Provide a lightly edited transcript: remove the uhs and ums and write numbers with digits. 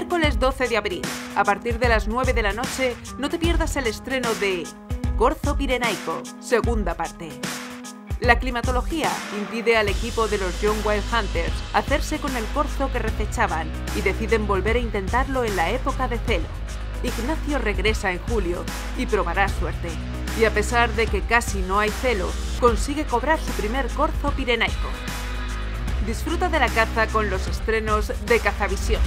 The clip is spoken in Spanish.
Miércoles 12 de abril, a partir de las 9 de la noche, no te pierdas el estreno de Corzo Pirenaico, segunda parte. La climatología impide al equipo de los Young Wild Hunters hacerse con el corzo que recechaban y deciden volver a intentarlo en la época de celo. Ignacio regresa en julio y probará suerte. Y a pesar de que casi no hay celo, consigue cobrar su primer corzo pirenaico. Disfruta de la caza con los estrenos de Cazavisión+.